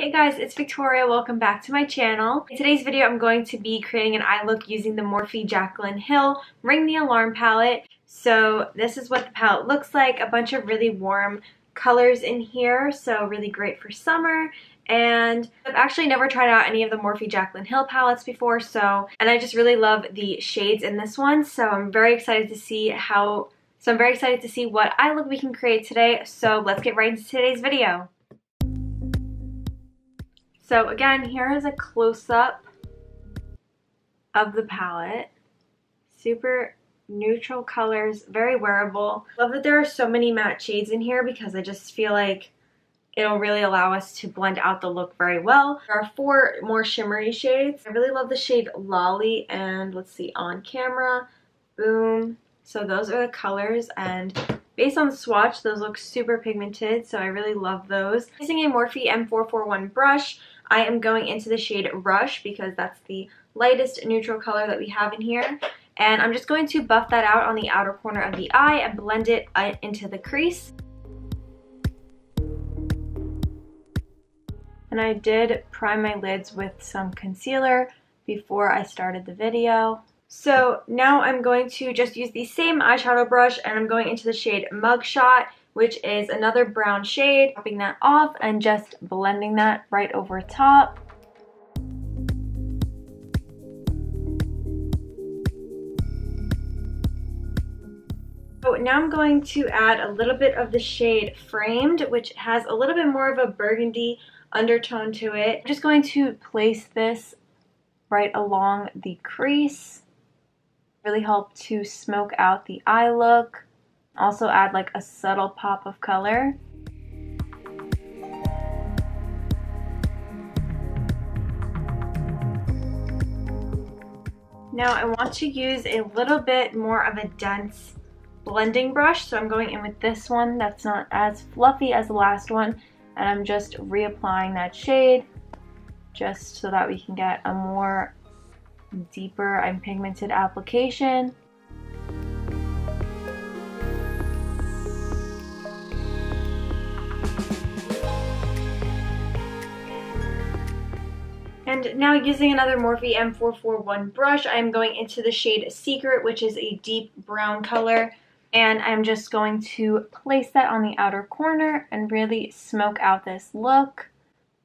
Hey guys, it's Victoria. Welcome back to my channel. In today's video, I'm going to be creating an eye look using the Morphe Jaclyn Hill Ring the Alarm palette. So this is what the palette looks like. A bunch of really warm colors in here, so really great for summer. And I've actually never tried out any of the Morphe Jaclyn Hill palettes before, and I just really love the shades in this one, so I'm very excited to see what eye look we can create today. So let's get right into today's video. So again, here is a close-up of the palette. Super neutral colors, very wearable. Love that there are so many matte shades in here because I just feel like it'll really allow us to blend out the look very well. There are four more shimmery shades. I really love the shade Lolly and let's see, On Camera, Boom. So those are the colors, and based on swatch, those look super pigmented, so I really love those. Using a Morphe M441 brush, I am going into the shade Rush because that's the lightest neutral color that we have in here. And I'm just going to buff that out on the outer corner of the eye and blend it into the crease. And I did prime my lids with some concealer before I started the video. So now I'm going to just use the same eyeshadow brush and I'm going into the shade Mugshot, which is another brown shade, popping that off and just blending that right over top. So now I'm going to add a little bit of the shade Framed, which has a little bit more of a burgundy undertone to it. I'm just going to place this right along the crease. Really help to smoke out the eye look. Also add like a subtle pop of color. Now I want to use a little bit more of a dense blending brush, so I'm going in with this one that's not as fluffy as the last one, and I'm just reapplying that shade just so that we can get a more deeper and pigmented application. And now using another Morphe M441 brush, I'm going into the shade Secret, which is a deep brown color, and I'm just going to place that on the outer corner and really smoke out this look.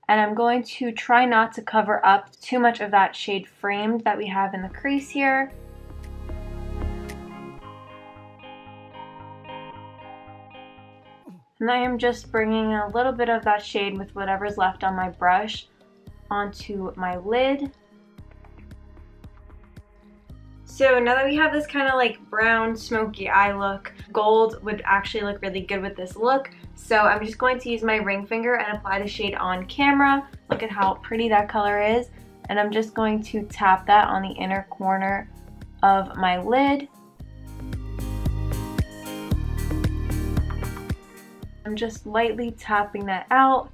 And I'm going to try not to cover up too much of that shade Framed that we have in the crease here. And I am just bringing a little bit of that shade with whatever's left on my brush onto my lid. So now that we have this kind of like brown smoky eye look, gold would actually look really good with this look. So I'm just going to use my ring finger and apply the shade On Camera. Look at how pretty that color is. And I'm just going to tap that on the inner corner of my lid. I'm just lightly tapping that out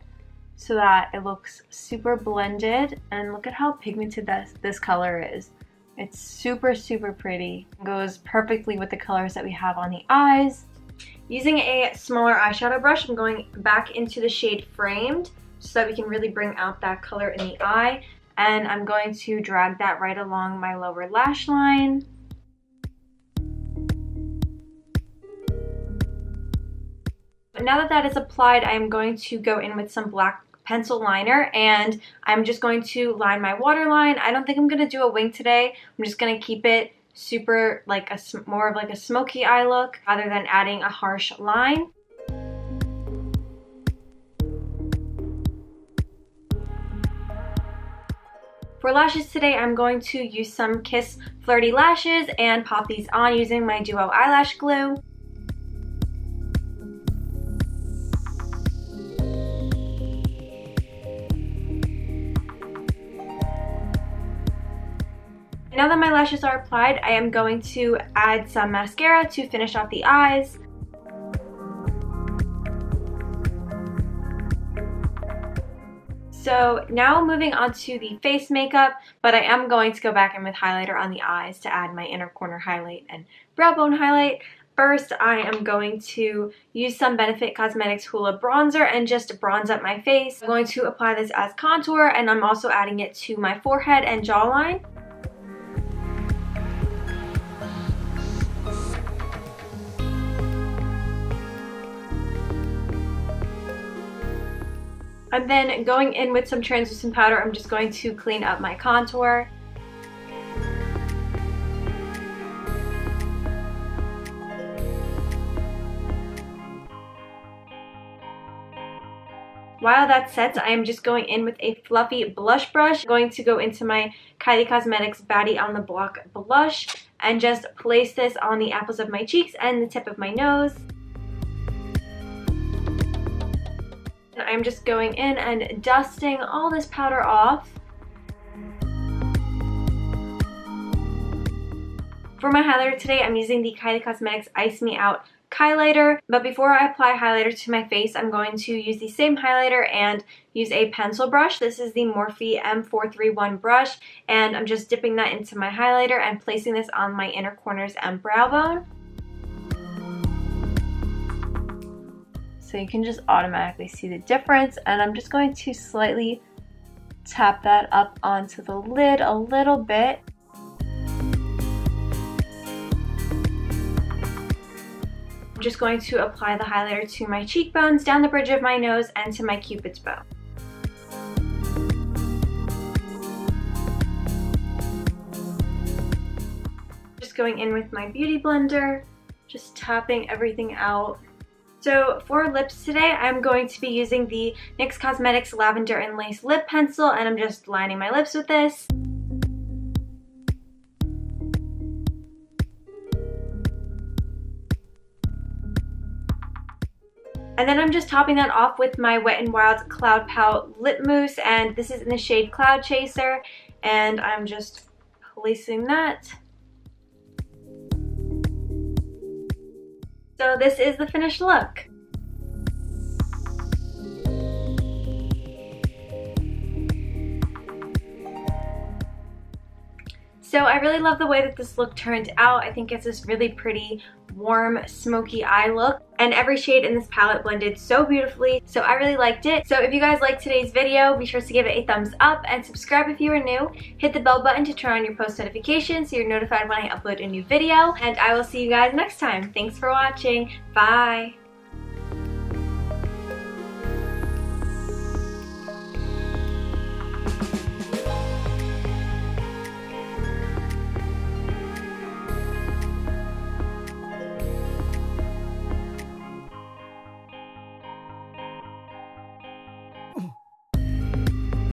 so that it looks super blended. And look at how pigmented this color is. It's super, super pretty. It goes perfectly with the colors that we have on the eyes. Using a smaller eyeshadow brush, I'm going back into the shade Framed so that we can really bring out that color in the eye. And I'm going to drag that right along my lower lash line. But now that that is applied, I'm going to go in with some black pencil liner, and I'm just going to line my waterline. I don't think I'm going to do a wing today. I'm just going to keep it super like a more of like a smoky eye look rather than adding a harsh line. For lashes today, I'm going to use some Kiss Flirty Lashes and pop these on using my Duo eyelash glue. Now that my lashes are applied, I am going to add some mascara to finish off the eyes. So now moving on to the face makeup, but I am going to go back in with highlighter on the eyes to add my inner corner highlight and brow bone highlight. first, I am going to use some Benefit Cosmetics Hoola Bronzer and just bronze up my face. I'm going to apply this as contour, and I'm also adding it to my forehead and jawline. I'm then going in with some translucent powder. I'm just going to clean up my contour. While that sets, I am just going in with a fluffy blush brush. I'm going to go into my Kylie Cosmetics Baddie on the Block blush and just place this on the apples of my cheeks and the tip of my nose. I'm just going in and dusting all this powder off. For my highlighter today, I'm using the Kylie Cosmetics Ice Me Out highlighter, but before I apply highlighter to my face, I'm going to use the same highlighter and use a pencil brush. This is the Morphe M431 brush, and I'm just dipping that into my highlighter and placing this on my inner corners and brow bone. So you can just automatically see the difference, and I'm just going to slightly tap that up onto the lid a little bit. I'm just going to apply the highlighter to my cheekbones, down the bridge of my nose, and to my cupid's bow. Just going in with my beauty blender, just tapping everything out. So for lips today, I'm going to be using the NYX Cosmetics Lavender and Lace Lip Pencil, and I'm just lining my lips with this. And then I'm just topping that off with my Wet n Wild Cloud Pout Lip Mousse, and this is in the shade Cloud Chaser, and I'm just placing that. So this is the finished look. So I really love the way that this look turned out. I think it's this really pretty, warm, smoky eye look, and every shade in this palette blended so beautifully. So I really liked it. So if you guys liked today's video, be sure to give it a thumbs up and subscribe if you are new. Hit the bell button to turn on your post notifications so you're notified when I upload a new video. And I will see you guys next time. Thanks for watching. Bye.